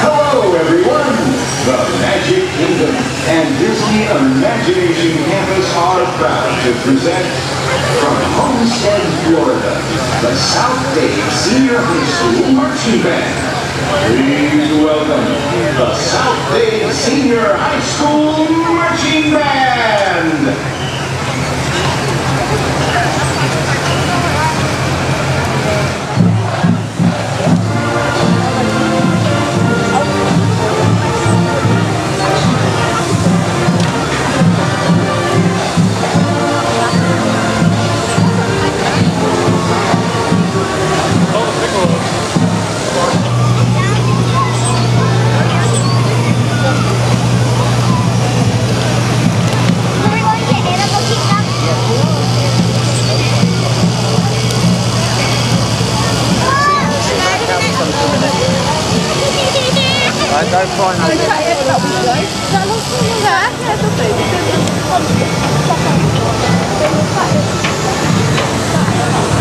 Hello everyone, the Magic Kingdom and Disney Imagination Campus are proud to present, from Homestead, Florida, the South Bay Senior High School Marching Band. Please welcome the South Bay Senior High School Marching Band! Không